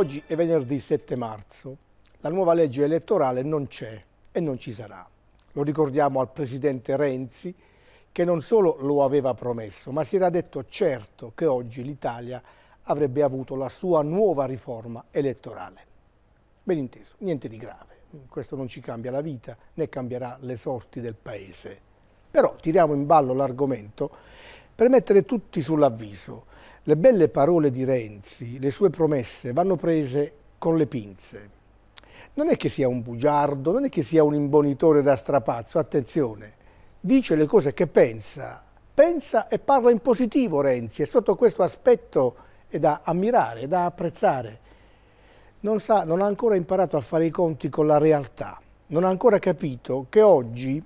Oggi è venerdì 7 marzo, la nuova legge elettorale non c'è e non ci sarà. Lo ricordiamo al presidente Renzi, che non solo lo aveva promesso, ma si era detto certo che oggi l'Italia avrebbe avuto la sua nuova riforma elettorale. Ben inteso, niente di grave, questo non ci cambia la vita né cambierà le sorti del Paese. Però tiriamo in ballo l'argomento per mettere tutti sull'avviso. Le belle parole di Renzi, le sue promesse vanno prese con le pinze. Non è che sia un bugiardo, non è che sia un imbonitore da strapazzo, attenzione. Dice le cose che pensa e parla in positivo Renzi, e sotto questo aspetto è da ammirare, è da apprezzare. Non ha ancora imparato a fare i conti con la realtà, non ha ancora capito che oggi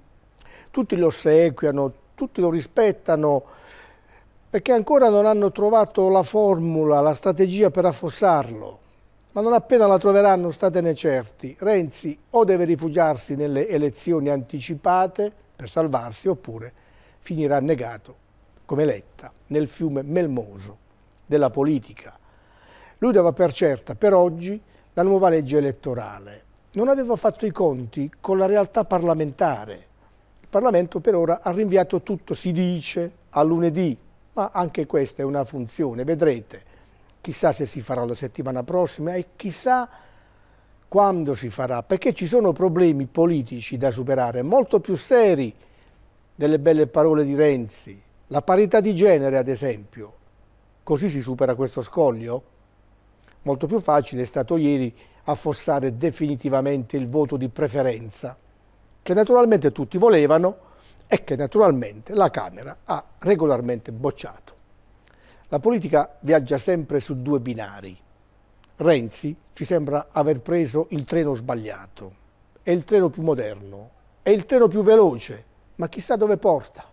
tutti lo ossequiano, tutti lo rispettano, perché ancora non hanno trovato la formula, la strategia per affossarlo. Ma non appena la troveranno, statene certi, Renzi o deve rifugiarsi nelle elezioni anticipate per salvarsi, oppure finirà annegato, come Letta, nel fiume melmoso della politica. Lui dava per certa per oggi la nuova legge elettorale. Non aveva fatto i conti con la realtà parlamentare. Il Parlamento per ora ha rinviato tutto, si dice, a lunedì, ma anche questa è una funzione, vedrete. Chissà se si farà la settimana prossima e chissà quando si farà, perché ci sono problemi politici da superare, molto più seri delle belle parole di Renzi. La parità di genere, ad esempio, così si supera questo scoglio? Molto più facile è stato ieri affossare definitivamente il voto di preferenza, che naturalmente tutti volevano e che naturalmente la Camera ha regolarmente bocciato. La politica viaggia sempre su due binari. Renzi ci sembra aver preso il treno sbagliato. È il treno più moderno, è il treno più veloce, ma chissà dove porta.